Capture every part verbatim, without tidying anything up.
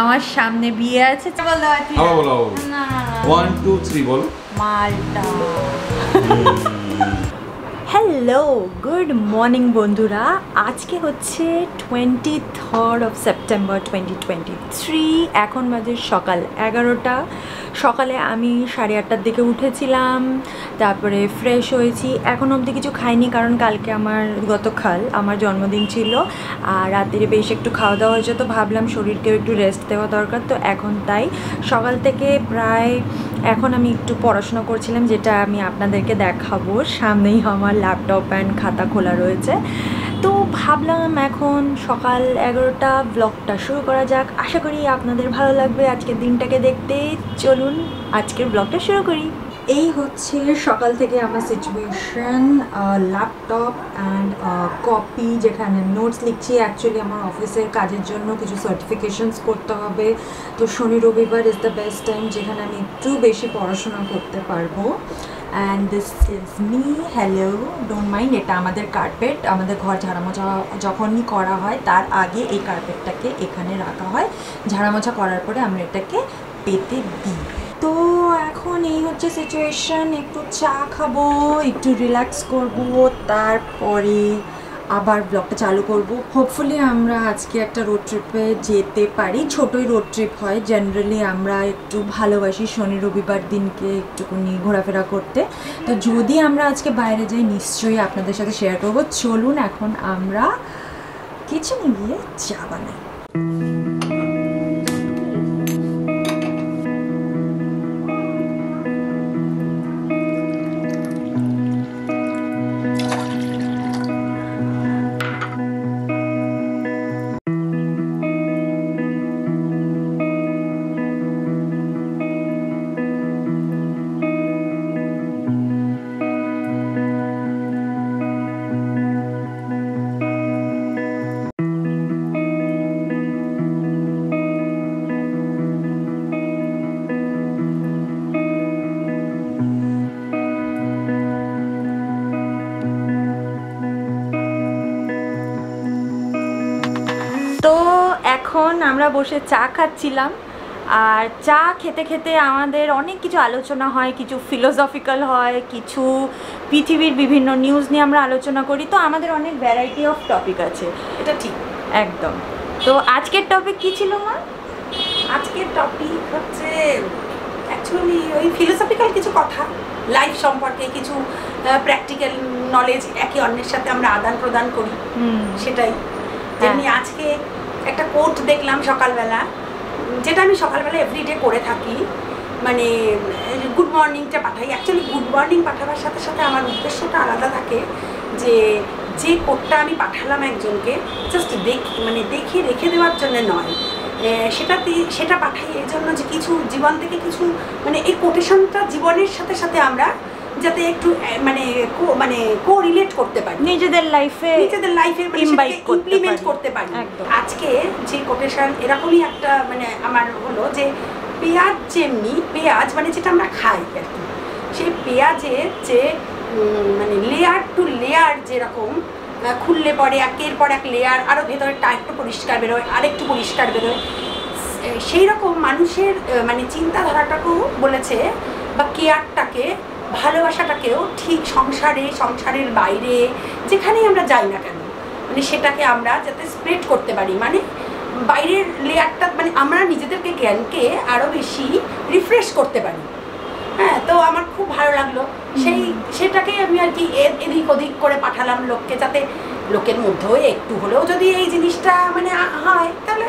আমার সামনে বিয়ে আছে বলো বলো one two three বলো মালটা হ্যালো গুড মর্নিং বন্ধুরা আজকে হচ্ছে twenty-third of September twenty twenty-three এখন বাজে সকাল এগারোটা সকালে আমি সাড়ে আটটার দিকে উঠেছিলাম তারপরে ফ্রেশ হয়েছি এখন অবধি কিছু খাইনি কারণ কালকে আমার গতকাল আমার জন্মদিন ছিল আর রাতের বেশ একটু খাওয়া দাওয়া হয়েছে তো ভাবলাম শরীরকেও একটু রেস্ট দেওয়া দরকার তো এখন তাই সকাল থেকে প্রায় এখন আমি একটু পড়াশোনা করছিলাম যেটা আমি আপনাদেরকে দেখাবো সামনেই আমার ল্যাপটপ অ্যান্ড খাতা খোলা রয়েছে তো ভাবলাম এখন সকাল এগারোটা ব্লগটা শুরু করা যাক আশা করি আপনাদের ভালো লাগবে আজকের দিনটাকে দেখতে চলুন আজকের ব্লগটা শুরু করি এই হচ্ছে সকাল থেকে আমার সিচুয়েশন ল্যাপটপ অ্যান্ড কপি যেখানে নোটস লিখছি অ্যাকচুয়ালি আমার অফিসের কাজের জন্য কিছু সার্টিফিকেশনস করতে হবে তো শনি রবিবার ইজ দ্য বেস্ট টাইম যেখানে আমি একটু বেশি পড়াশোনা করতে পারবো and this is me hello don't mind এটা আমাদের কার্পেট আমাদের ঘর ঝাড়ামোছা যখনই করা হয় তার আগে এই কার্পেটটাকে এখানে রাখা হয় ঝাড়ামোছা করার পরে আমরা এটাকে পেতে দিই তো এখন এই হচ্ছে সিচুয়েশন একটু চা খাবো একটু রিল্যাক্স করবো তারপরে আবার ব্লগটা চালু করব হোপফুলি আমরা আজকে একটা রোড ট্রিপে যেতে পারি ছোটোই রোড ট্রিপ হয় জেনারেলি আমরা একটু ভালোবাসি শনি রবিবার দিনকে একটুখানি ঘোরাফেরা করতে তো যদি আমরা আজকে বাইরে যাই নিশ্চয়ই আপনাদের সাথে শেয়ার করব চলুন এখন আমরা কিচেনে গিয়ে চা বানাই এখন আমরা বসে চা খাচ্ছিলাম আর চা খেতে খেতে আমাদের অনেক কিছু আলোচনা হয় কিছু ফিলোসফিক্যাল হয় কিছু পৃথিবীর বিভিন্ন নিউজ নিয়ে আমরা আলোচনা করি তো আমাদের অনেক ভ্যারাইটি অফ টপিক আছে এটা ঠিক একদম তো আজকের টপিক কি ছিল মা আজকের টপিক হচ্ছে অ্যাকচুয়ালি ওই ফিলোসফিক্যাল কিছু কথা লাইফ সম্পর্কে কিছু প্র্যাকটিক্যাল নলেজ একে অন্যের সাথে আমরা আদান প্রদান করি সেটাই যেমনি আজকে একটা কোট দেখলাম সকালবেলা যেটা আমি সকালবেলা এভরিডে করে থাকি মানে গুড মর্নিংটা পাঠাই অ্যাকচুয়ালি গুড মর্নিং পাঠাবার সাথে সাথে আমার উদ্দেশ্যটা আলাদা থাকে যে যে কোটটা আমি পাঠালাম একজনকে জাস্ট দেখি মানে দেখে রেখে দেওয়ার জন্য নয় সেটাতে সেটা পাঠাই এই জন্য যে কিছু জীবন থেকে কিছু মানে এই কোটেশনটা জীবনের সাথে সাথে আমরা যাতে একটু মানে মানে কো রিলেট করতে পারি নিজেদের লাইফে নিজেদের লাইফে ইমপ্লিমেন্ট করতে পারি আজকে যে কোটেশন এরকমই একটা মানে আমার হলো যে পেঁয়াজ যেমনি পেঁয়াজ মানে যেটা আমরা খাই আর কি সেই পেঁয়াজের যে মানে লেয়ার টু লেয়ার যেরকম খুললে পরে একের পর এক লেয়ার আরও ভেতরে একটু পরিষ্কার বেরোয় আরেকটু পরিষ্কার বেরোয় সেই রকম মানুষের মানে চিন্তাধারাটাকেও বলেছে বা কেয়ারটাকে ভালোবাসাটাকেও ঠিক সংসারে সংসারের বাইরে যেখানেই আমরা যাই না কেন মানে সেটাকে আমরা যাতে স্প্রেড করতে পারি মানে বাইরের লেয়ারটা মানে আমরা নিজেদেরকে জ্ঞানকে আরও বেশি রিফ্রেশ করতে পারি হ্যাঁ তো আমার খুব ভালো লাগলো সেই সেটাকে আমি আর কি এদিক ওদিক করে পাঠালাম লোককে যাতে লোকের মধ্যেও একটু হলেও যদি এই জিনিসটা মানে হয় তাহলে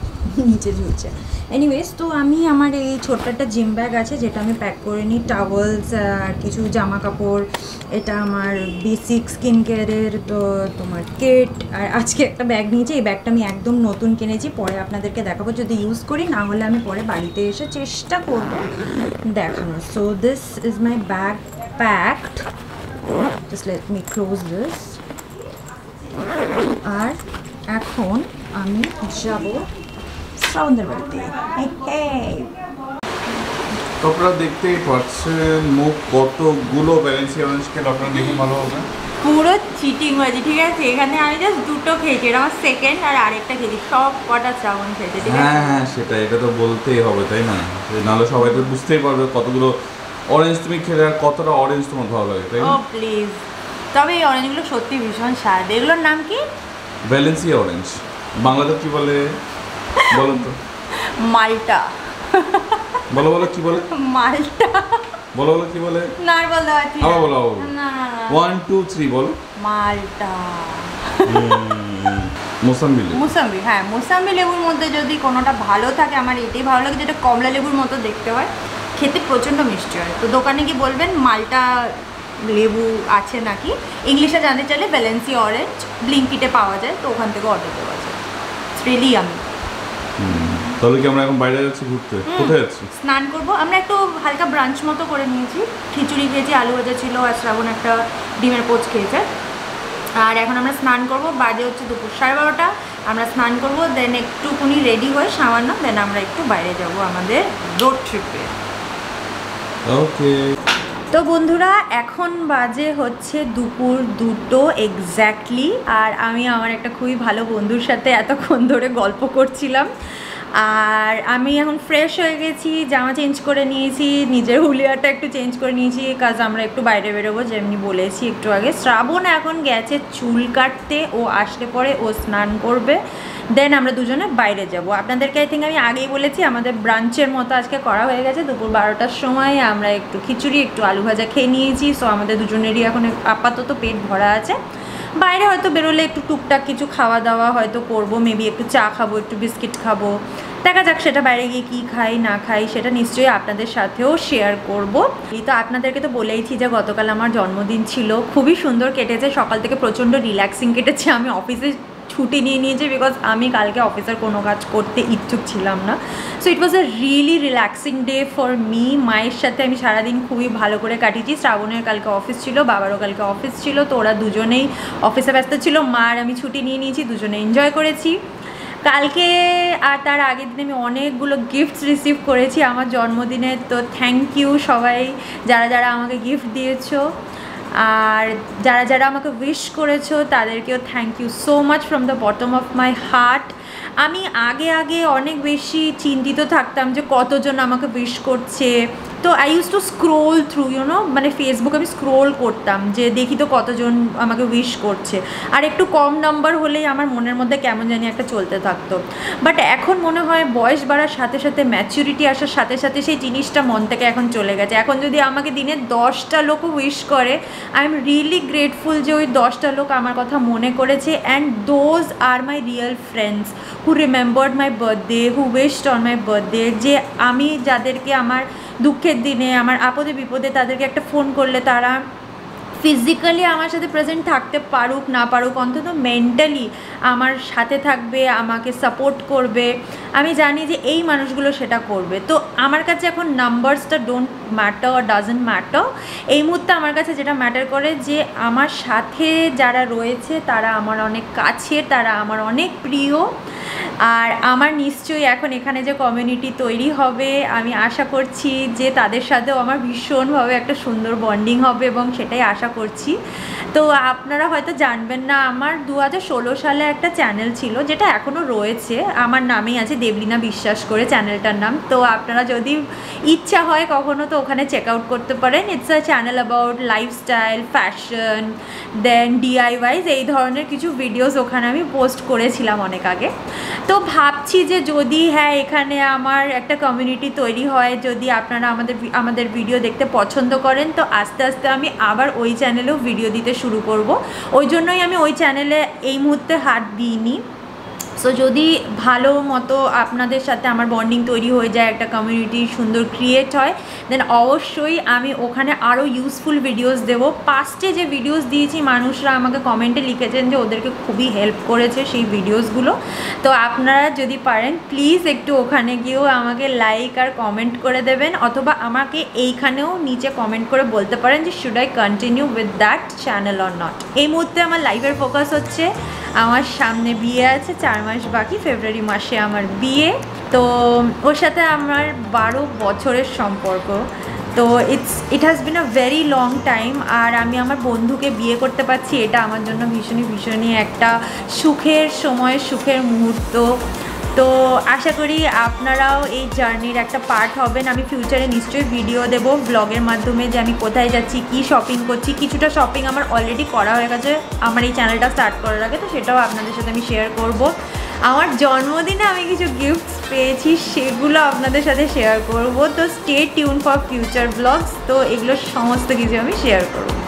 नीचे झुलছে एनीवेज तो आमी आमार ए छोटा जिम बैग आछे जेटा आमी पैक करे नी टॉवेल्स आर किछु जामा कापड़ एटा आमार बेसिक स्किन केयर तो तोमार किट आर आजके एकटा बैग नियेछि ए बैगटा आमी एकदम नतुन किनेछि परे आपनादेरके देखाबो जोदि यूज करी ना होले आमी परे बाड़ीते एसे चेष्टा करब देखानो so this is my bag packed just let me close this आर एखन आमी जाबो সাউন্ডের বাড়িতে তো আপনারা দেখতেই পাচ্ছেন মুখ কতগুলো ভ্যালেন্সিয়া অরেঞ্জ কেন আপনারা দেখে ভালো হবে পুরো চিটিং হয়েছে ঠিক আছে এখানে আমি জাস্ট দুটো খেয়েছি এটা আমার সেকেন্ড আর আরেকটা খেয়েছি সব কটা সাউন্ড খেয়েছি ঠিক আছে হ্যাঁ হ্যাঁ সেটা এটা তো বলতেই হবে তাই না নালে সবাই তো বুঝতেই পারবে কতগুলো অরেঞ্জ তুমি খেলে আর কতটা অরেঞ্জ তোমার ভালো লাগে তাই না ও প্লিজ তবে এই অরেঞ্জগুলো সত্যি ভীষণ স্বাদ এগুলোর নাম কি ভ্যালেন্সিয়া অরেঞ্জ বাংলাতে কি বলে বলুন তো মাল্টা বলো বলো কি বলে মাল্টা বলো বলো কি বলে নার বলতে আছি আবা বলো না না one two three বলো মাল্টা মুসাম্বি মুসাম্বি হ্যাঁ মুসাম্বি লেবুর মধ্যে যদি কোনোটা ভালো থাকে আমার এটাই ভালো লাগে যেটা কমলা লেবুর মতো দেখতে হয় খেতে প্রচন্ড মিষ্টি হয় তো দোকানে গিয়ে বলবেন মাল্টা লেবু আছে নাকি ইংলিশে জানতে চাইলে ভ্যালেন্সিয়া অরেঞ্জ ব্লিঙ্কিটে পাওয়া যায় তো ওখান থেকে অর্ডার দেওয়া যায় ইটস রিয়েলি ইয়ামি তাহলে কি আমরা এখন বাইরে যাচ্ছি ঘুরতে কোথায় যাচ্ছি স্নান করব আমরা একটু হালকা ব্রাঞ্চ মতো করে নিয়েছি খিচুড়ি খেয়েছি আলু ভাজা ছিল আর শ্রাবণ একটা ডিমের পোচ খেয়েছে আর এখন আমরা স্নান করব বাজে হচ্ছে দুপুর সাড়ে বারোটা আমরা স্নান করব দেন একটুকুনি রেডি হয়ে সামান্য দেন আমরা একটু বাইরে যাব আমাদের রোড ট্রিপে ওকে তো বন্ধুরা এখন বাজে হচ্ছে দুপুর দুটো এক্স্যাক্টলি আর আমি আমার একটা খুবই ভালো বন্ধুর সাথে এতক্ষণ ধরে গল্প করছিলাম আর আমি এখন ফ্রেশ হয়ে গেছি জামা চেঞ্জ করে নিয়েছি নিজের হুলিয়াটা একটু চেঞ্জ করে নিয়েছি কাজ আমরা একটু বাইরে বেরোবো যেমনি বলেছি একটু আগে শ্রাবণ এখন গেছে চুল কাটতে ও আসলে পরে ও স্নান করবে দেন আমরা দুজনে বাইরে যাব আপনাদেরকে আই থিঙ্ক আমি আগেই বলেছি আমাদের ব্রাঞ্চের মতো আজকে করা হয়ে গেছে দুপুর বারোটার সময় আমরা একটু খিচুড়ি একটু আলু ভাজা খেয়ে নিয়েছি সো আমাদের দুজনেরই এখন আপাতত পেট ভরা আছে বাইরে হয়তো বেরোলে একটু টুকটাক কিছু খাওয়া দাওয়া হয়তো করবো মেবি একটু চা খাবো একটু বিস্কিট খাবো দেখা যাক সেটা বাইরে গিয়ে কী খাই না খাই সেটা নিশ্চয়ই আপনাদের সাথেও শেয়ার করব এই তো আপনাদেরকে তো বলেইছি যে গতকাল আমার জন্মদিন ছিল খুবই সুন্দর কেটেছে সকাল থেকে প্রচণ্ড রিল্যাক্সিং কেটেছে আমি অফিসে ছুটি নিয়ে নিয়েছি বিকজ আমি কালকে অফিসের কোনো কাজ করতে ইচ্ছুক ছিলাম না so it was a really relaxing day for me মায়ের সাথে আমি সারাদিন খুবই ভালো করে কাটিয়েছি শ্রাবণের কালকে অফিস ছিল বাবারও কালকে অফিস ছিল তো ওরা দুজনেই অফিসে ব্যস্ত ছিল মা আর আমি ছুটি নিয়ে নিয়েছি দুজনে এনজয় করেছি কালকে আর তার আগের দিন আমি অনেকগুলো গিফটস রিসিভ করেছি আমার জন্মদিনে তো থ্যাংক ইউ সবাই যারা যারা আমাকে গিফট দিয়েছো আর যারা যারা আমাকে উইশ করেছো তাদেরকেও thank you so much from the bottom of my heart আমি আগে আগে অনেক বেশি চিন্তিত থাকতাম যে কতজন আমাকে উইশ করছে তো I use to scroll through you know মানে ফেসবুক আমি স্ক্রোল করতাম যে দেখি তো কতজন আমাকে উইশ করছে আর একটু কম নাম্বার হলেই আমার মনের মধ্যে কেমন জানি একটা চলতে থাকতো বাট এখন মনে হয় বয়স বাড়ার সাথে সাথে ম্যাচুরিটি আসার সাথে সাথে সেই জিনিসটা মন থেকে এখন চলে গেছে এখন যদি আমাকে দিনে দশটা লোকও উইশ করে আই এম রিয়েলি গ্রেটফুল যে ওই দশটা লোক আমার কথা মনে করেছে and those are my real friends who remembered my birthday who wished on my birthday যে আমি যাদেরকে আমার দুঃখের দিনে আমার আপদে বিপদে তাদেরকে একটা ফোন করলে তারা ফিজিক্যালি আমার সাথে প্রেজেন্ট থাকতে পারুক না পারুক অন্তত মেন্টালি আমার সাথে থাকবে আমাকে সাপোর্ট করবে আমি জানি যে এই মানুষগুলো সেটা করবে তো আমার কাছে এখন নাম্বারসটা ডোন্ট ম্যাটার ডাজেন্ট ম্যাটার এই মুহূর্তে আমার কাছে যেটা ম্যাটার করে যে আমার সাথে যারা রয়েছে তারা আমার অনেক কাছে তারা আমার অনেক প্রিয় আর আমার নিশ্চয়ই এখন এখানে যে কমিউনিটি তৈরি হবে আমি আশা করছি যে তাদের সাথেও আমার ভীষণভাবে একটা সুন্দর বন্ডিং হবে এবং সেটাই আশা করছি তো আপনারা হয়তো জানবেন না আমার দু হাজার ষোলো সালে একটা চ্যানেল ছিল যেটা এখনও রয়েছে আমার নামেই আছে দেবলিনা বিশ্বাস করে চ্যানেলটার নাম তো আপনারা যদি ইচ্ছা হয় কখনো তো ওখানে চেক আউট করতে পারেন it's a channel about lifestyle fashion then DIYs এই ধরনের কিছু ভিডিওস ওখানে আমি পোস্ট করেছিলাম অনেক আগে তো ভাবছি যে যদি হ্যাঁ এখানে আমার একটা কমিউনিটি তৈরি হয় যদি আপনারা আমাদের আমাদের ভিডিও দেখতে পছন্দ করেন তো আস্তে আস্তে আমি আবার ওই চ্যানেলেও ভিডিও দিতে শুরু করব ওই জন্যই আমি ওই চ্যানেলে এই মুহূর্তে হাত দিইনি সো যদি ভালো মতো আপনাদের সাথে আমার বন্ডিং তৈরি হয়ে যায়, একটা কমিউনিটি সুন্দর ক্রিয়েট হয়, দেন অবশ্যই আমি ওখানে আরও ইউজফুল ভিডিওস দেবো। পাস্টে যে ভিডিওস দিয়েছি মানুষরা আমাকে কমেন্টে লিখেছেন যে ওদেরকে খুবই হেল্প করেছে সেই ভিডিওসগুলো। তো আপনারা যদি পারেন প্লিজ একটু ওখানে গিয়েও আমাকে লাইক আর কমেন্ট করে দেবেন, অথবা আমাকে এইখানেও নিচে কমেন্ট করে বলতে পারেন যে should I continue with that channel or not. এই মুহূর্তে আমার লাইফের ফোকাস হচ্ছে আমার সামনে বিয়ে আছে, চার মাস বাকি, ফেব্রুয়ারি মাসে আমার বিয়ে। তো ওর সাথে আমার বারো বছরের সম্পর্ক, তো it's it has been a very long time. আর আমি আমার বন্ধুকে বিয়ে করতে পারছি, এটা আমার জন্য ভীষণই ভীষণই একটা সুখের সময়, সুখের মুহূর্ত। তো আশা করি আপনারাও এই জার্নির একটা পার্ট হবেন। আমি ফিউচারে নিশ্চয়ই ভিডিও দেব ব্লগের মাধ্যমে যে আমি কোথায় যাচ্ছি, কি শপিং করছি। কিছুটা শপিং আমার অলরেডি করা হয়ে গেছে আমার এই চ্যানেলটা স্টার্ট করার আগে, তো সেটাও আপনাদের সাথে আমি শেয়ার করব। আমার জন্মদিনে আমি কিছু গিফটস পেয়েছি, সেগুলো আপনাদের সাথে শেয়ার করব। তো stay tune for future blogs, তো এগুলো সমস্ত কিছু আমি শেয়ার করব।